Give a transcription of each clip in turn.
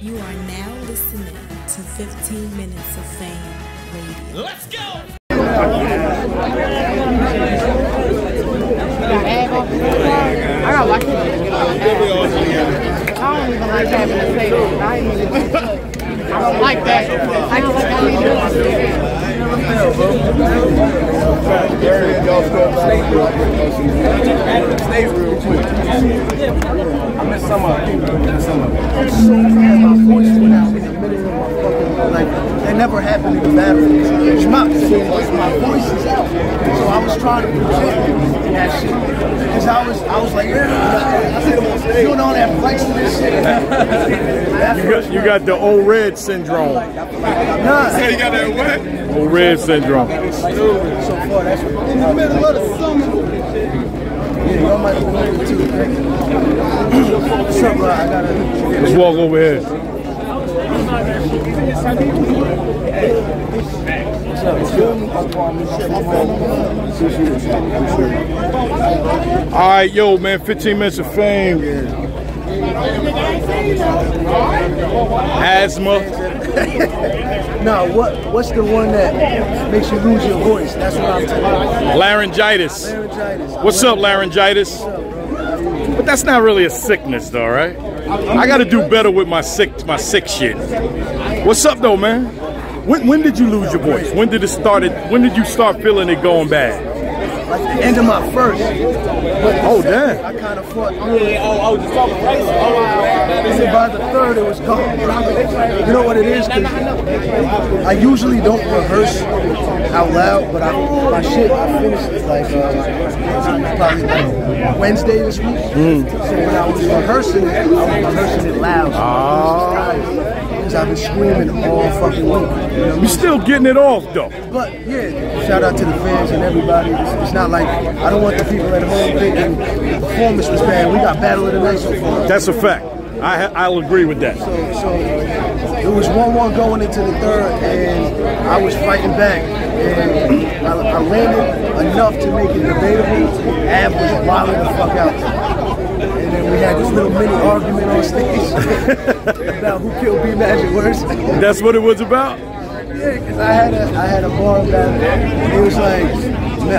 You are now listening to 15 Minutes of Fame Radio. Let's go! I gotta watch it. I don't even like having to say that. I don't like that. I don't like that. I missed some of it. I'm so glad my voice went out in the middle of my fucking life. That never happened in the battle. It's my voice is out. So I was trying to project that shit. Because I was like, yeah. You know that flexing shit. You got the old red syndrome. Nah. Say you got that what? Old red syndrome. So far, that's in the middle of the summer. Let's walk over here. Alright, yo, man, 15 minutes of fame. Asthma. No, what's the one that makes you lose your voice? That's what I'm talking about. Laryngitis. Laryngitis. What's up, laryngitis? But that's not really a sickness, though, right? I got to do better with my sick shit. What's up, though, man? When did you lose your voice? When did it start? When did you start feeling it going bad? Like the end of my first. Oh, damn. I kind of fought. And by the third, it was gone. You know what it is? I usually don't rehearse out loud, but I finished it like probably like Wednesday this week. So when I was rehearsing it, I was rehearsing it loud. Because I've been screaming all fucking week. You know? You're still getting it off, though. But, yeah, shout out to the fans and everybody. It's not like, I don't want the people at home thinking the performance was bad. We got Battle of the Night so far. That's a fact. I'll agree with that. So it was 1-1 going into the third, and I was fighting back. And I landed enough to make it debatable. Ab was wilding the fuck out. And then we had this little mini argument on stage about who killed B-Magic worse. That's what it was about? Yeah, because I had a bar battle. And it was like... I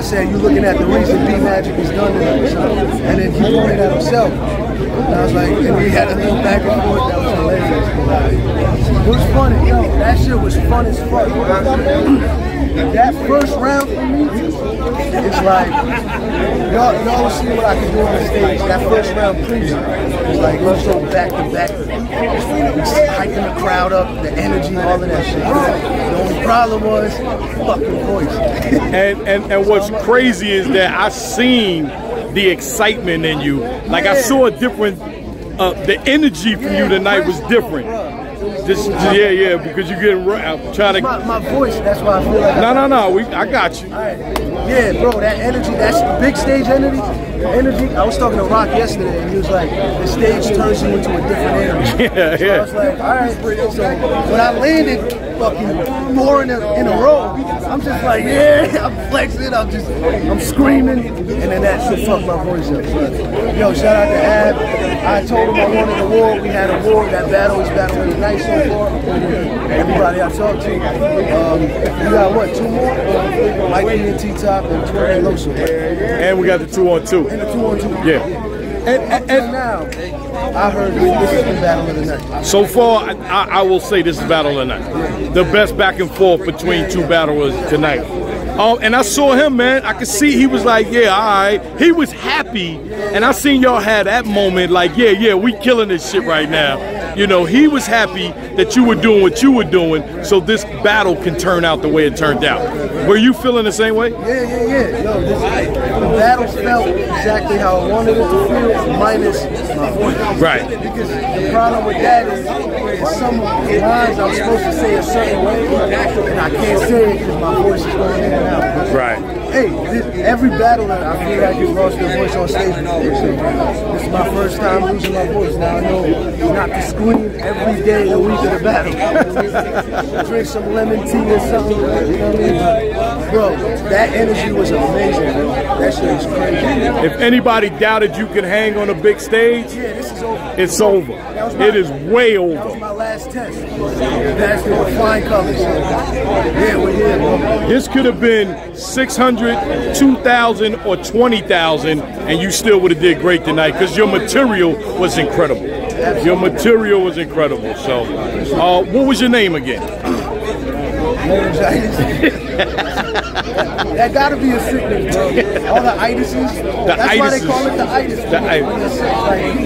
said, you looking at the reason B-Magic is done to himself. And then he pointed at himself. And I was like, and we had a little back and forth that was hilarious. It was funny, yo. That shit was fun as fuck. That first round for me, it's like, y'all see what I can do on the stage. That first round preview was like, let's go back to back. Hyping the crowd up, the energy, all of that shit. The only problem was, fucking voice. And what's crazy is that I seen the excitement in you. Like, yeah. I saw a different, the energy from you tonight was different. Just, yeah, because you get trying to. My voice, that's why I feel like. No. I got you. All right. Yeah, bro, that energy, that's the big stage energy. I was talking to Rock yesterday, and he was like, the stage turns you into a different energy. Yeah, so I was like, all right, so when I landed, fucking more in a row, I'm just like, yeah, I'm flexing, I'm screaming, and then that shit fucked my voice up. But, yo, shout out to Ab. I told him I wanted a war. We had a war. That battle is Battle of the Night so far. Everybody I talked to, we got what, 2 more? Mikey and T-Top and Tori and Loser. And we got the 2-on-2. And the 2-on-2. Yeah. And now, I heard this is the Battle of the Night. So far, I will say this is Battle of the Night. The best back and forth between two battlers tonight. And I saw him, man. I could see he was like, yeah, all right. He was happy. And I seen y'all had that moment like, yeah, we killing this shit right now. You know, he was happy that you were doing what you were doing so this battle can turn out the way it turned out. Were you feeling the same way? Yeah. Yo, the battle felt exactly how I wanted it to feel, minus my voice. Right. Because the problem with that is some lines I'm supposed to say a certain way, and I can't say it because my voice is going in and out. Right. Hey, every battler, I feel like you lost your voice on stage before. This is my first time losing my voice. Now I know not to scream every day the week of the battle. Drink some lemon tea or something. You know what I mean? Bro, that energy was amazing, bro. That shit was crazy. If anybody doubted you could hang on a big stage, yeah, this is over. It's over. It is way over. That was my last test. That's the flying colors. Yeah, we're here, bro. This could have been 600, 2,000, or 20,000, and you still would have did great tonight because your material was incredible. Your material was incredible. So, what was your name again? That gotta be a sickness, bro. All the itises. That's why they call it the itis. When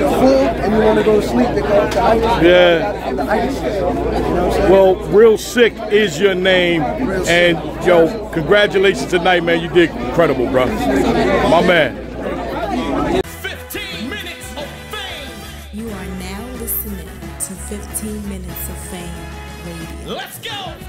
you're full and you want to go to sleep, they call it the itis. Yeah. The itis. You know what I'm saying? Well, Real Sick is your name. And, yo, congratulations tonight, man. You did incredible, bro. My man. You are now listening to 15 Minutes of Fame Radio. Let's go!